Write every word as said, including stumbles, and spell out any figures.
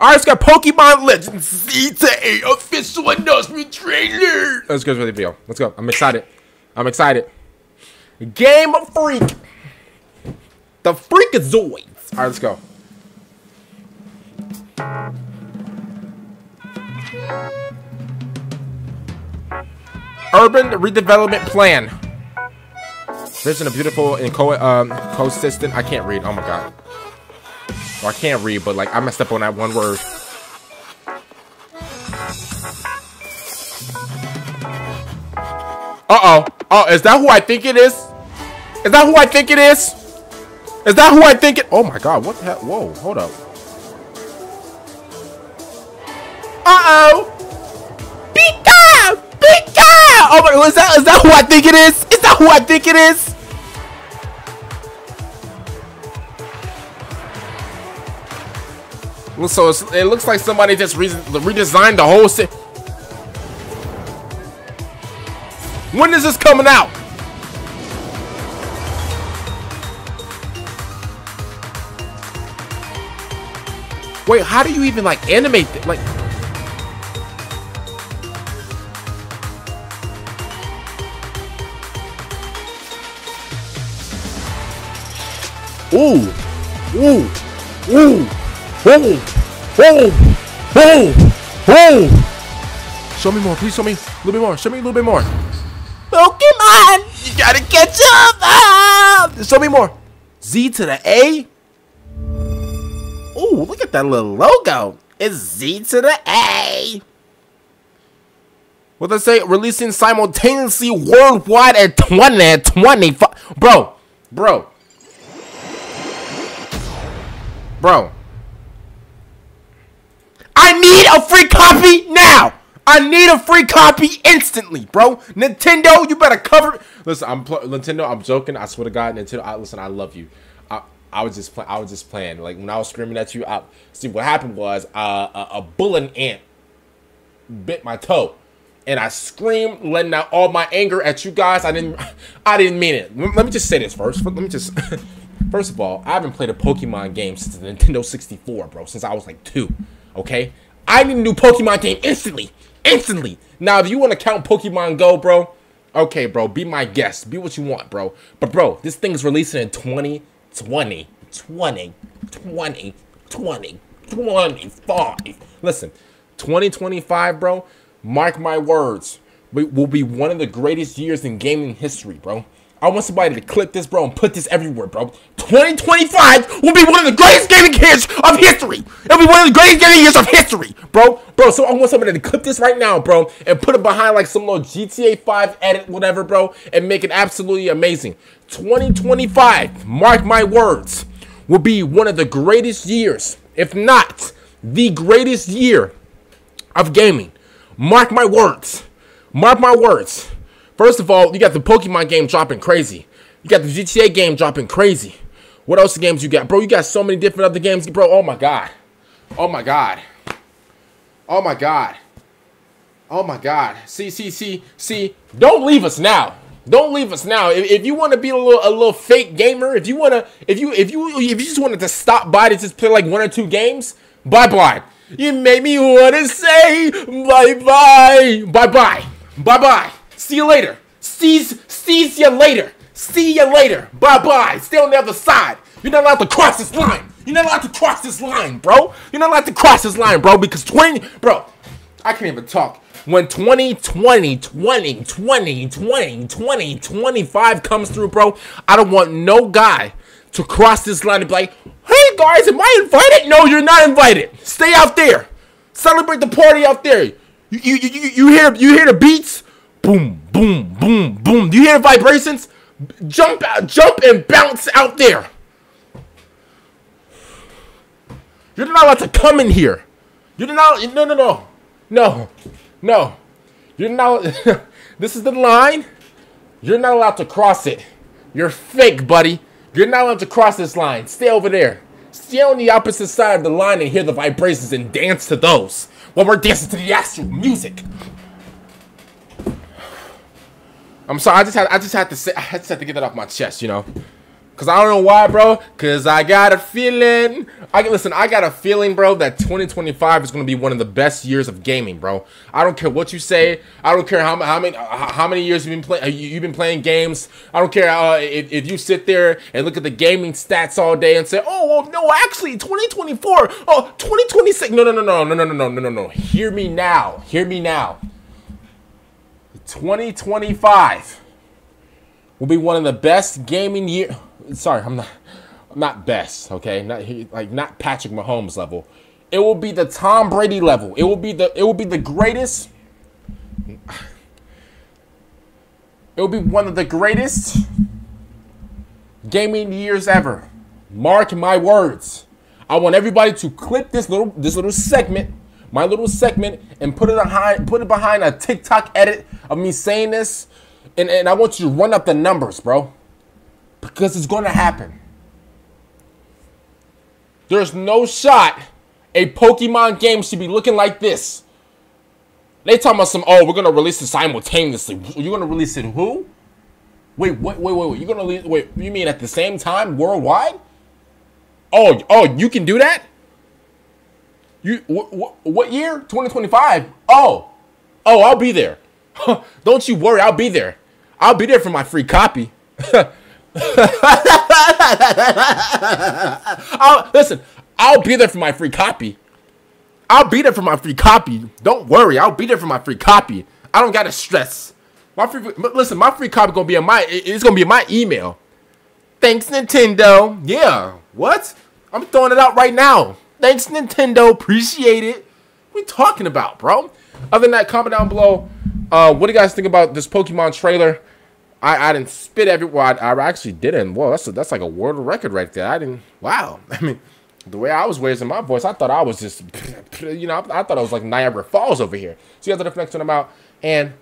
Alright, it's got Pokemon Legends Z A official announcement trailer. Let's go to the video. Let's go. I'm excited. I'm excited. Game Freak. The Freakazoids. Alright, let's go. Urban redevelopment plan. Vision of beautiful and co um consistent. I can't read. Oh my god. Well, I can't read, but like I messed up on that one word. Uh-oh. Oh, is that who I think it is? Is that who I think it is? Is that who I think it? Oh my god, what the hell? Whoa, hold up. Uh-oh. Pika! Pika! Oh my, is that is that who I think it is? Is that who I think it is? So it's, it looks like somebody just re redesigned the whole city. When is this coming out? Wait, how do you even like animate it? Like, ooh, ooh, ooh. Boom! Boom! Boom! Boom! Show me more, please show me a little bit more. Show me a little bit more. Pokemon! You gotta catch up! Ah! Show me more. Z to the A? Ooh, look at that little logo. It's Z to the A. What does it say? Releasing simultaneously worldwide at twenty twenty-five. Bro. Bro. Bro. I need a free copy now. I need a free copy instantly, bro. Nintendo, you better cover. Listen, I'm Nintendo. I'm joking. I swear to God, Nintendo. I, listen, I love you. I I was just I was just playing. Like when I was screaming at you, I see what happened was uh, a, a bullying ant bit my toe, and I screamed, letting out all my anger at you guys. I didn't I didn't mean it. Let me just say this first. Let me just first of all, I haven't played a Pokemon game since the Nintendo sixty-four, bro. Since I was like two. Okay, I need a new Pokemon game instantly, instantly. Now, if you want to count Pokemon Go, bro, okay, bro, be my guest, be what you want, bro. But bro, this thing is releasing in twenty twenty, twenty twenty, twenty twenty-five. Listen, twenty twenty-five, bro, mark my words, we will be one of the greatest years in gaming history, bro. I want somebody to clip this, bro, and put this everywhere, bro. twenty twenty-five will be one of the greatest gaming years of history. It'll be one of the greatest gaming years of history, bro. Bro, so I want somebody to clip this right now, bro, and put it behind like some little G T A five edit, whatever, bro, and make it absolutely amazing. twenty twenty-five, mark my words, will be one of the greatest years, if not the greatest year of gaming. Mark my words. Mark my words. First of all, you got the Pokemon game dropping crazy. You got the G T A game dropping crazy. What else games you got? Bro, you got so many different other games, bro. Oh, my God. Oh, my God. Oh, my God. Oh, my God. See, see, see, see. Don't leave us now. Don't leave us now. If, if you want to be a little, a little fake gamer, if you want to, if you, if you, if you just wanted to stop by to just play like one or two games, bye-bye. You made me want to say bye-bye. Bye-bye. Bye-bye. See you later. Sees, sees you later. See you later. Bye-bye. Stay on the other side. You're not allowed to cross this line. You're not allowed to cross this line, bro. You're not allowed to cross this line, bro, because twenty... Bro, I can't even talk. When twenty twenty, twenty twenty, twenty twenty-five comes through, bro, I don't want no guy to cross this line and be like, hey, guys, am I invited? No, you're not invited. Stay out there. Celebrate the party out there. You, you, you, you, hear, you hear the beats? Boom, boom, boom, boom. Do you hear the vibrations? Jump out, jump and bounce out there. You're not allowed to come in here. You're not, no, no, no. No, no. You're not, this is the line. You're not allowed to cross it. You're fake, buddy. You're not allowed to cross this line. Stay over there. Stay on the opposite side of the line and hear the vibrations and dance to those while we're dancing to the actual music. I'm sorry. I just had. I just had to say. I just had to get that off my chest, you know, Cause I don't know why, bro. Cause I got a feeling. I can listen. I got a feeling, bro, that twenty twenty-five is gonna be one of the best years of gaming, bro. I don't care what you say. I don't care how how many how many years you've been playing. You've been playing games. I don't care uh, if if you sit there and look at the gaming stats all day and say, oh, well, no, actually, twenty twenty-four. Oh, twenty twenty-six. No, no, no, no, no, no, no, no, no, no, no. Hear me now. Hear me now. twenty twenty-five will be one of the best gaming year. Sorry, I'm not, I'm not best, okay? Not like not Patrick Mahomes level. It will be the Tom Brady level. It will be the it will be the greatest. It will be one of the greatest gaming years ever. Mark my words. I want everybody to clip this little this little segment. My little segment, and put it behind, put it behind a TikTok edit of me saying this, and, and I want you to run up the numbers, bro, because it's going to happen. There's no shot a Pokemon game should be looking like this. They talking about some, oh, we're going to release it simultaneously. You're going to release it who? Wait, wait, wait, wait, wait. You're going to wait, you mean at the same time worldwide? Oh, oh, you can do that? You wh wh what year? twenty twenty-five. Oh, oh, I'll be there. Don't you worry, I'll be there. I'll be there for my free copy. I'll, listen, I'll be there for my free copy. I'll be there for my free copy. Don't worry, I'll be there for my free copy. I don't gotta stress. My free, listen, my free copy gonna be in my. It's gonna be in my email. Thanks, Nintendo. Yeah. What? I'm throwing it out right now. Thanks, Nintendo. Appreciate it. What are we talking about, bro? Other than that, comment down below. Uh, what do you guys think about this Pokemon trailer? I, I didn't spit everywhere. I, I actually didn't. Whoa, that's a, that's like a world record right there. I didn't. Wow. I mean, the way I was raising my voice, I thought I was just, you know, I, I thought I was like Niagara Falls over here. So you guys have the next one. I'm out. And...